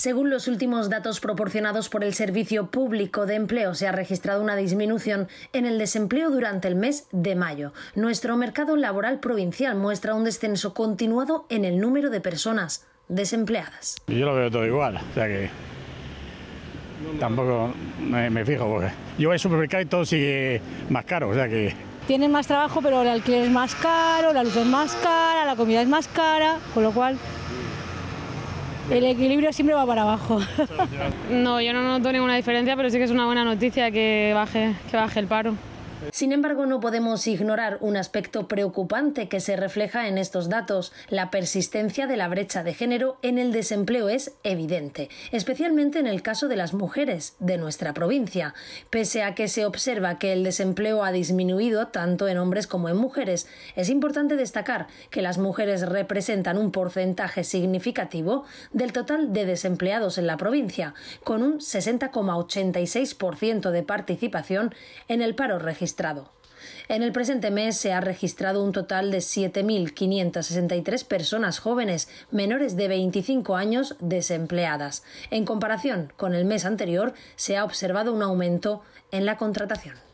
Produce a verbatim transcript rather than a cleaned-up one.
Según los últimos datos proporcionados por el Servicio Público de Empleo, se ha registrado una disminución en el desempleo durante el mes de mayo. Nuestro mercado laboral provincial muestra un descenso continuado en el número de personas desempleadas. Yo lo veo todo igual, o sea que tampoco me, me fijo, porque yo voy al supermercado y todo sigue más caro, o sea que... Tienen más trabajo, pero el alquiler es más caro, la luz es más cara, la comida es más cara, con lo cual... el equilibrio siempre va para abajo. No, yo no noto ninguna diferencia, pero sí que es una buena noticia que baje, que baje el paro. Sin embargo, no podemos ignorar un aspecto preocupante que se refleja en estos datos. La persistencia de la brecha de género en el desempleo es evidente, especialmente en el caso de las mujeres de nuestra provincia. Pese a que se observa que el desempleo ha disminuido tanto en hombres como en mujeres, es importante destacar que las mujeres representan un porcentaje significativo del total de desempleados en la provincia, con un sesenta coma ochenta y seis por ciento de participación en el paro registrado. En el presente mes se ha registrado un total de siete mil quinientas sesenta y tres personas jóvenes menores de veinticinco años desempleadas. En comparación con el mes anterior, se ha observado un aumento en la contratación.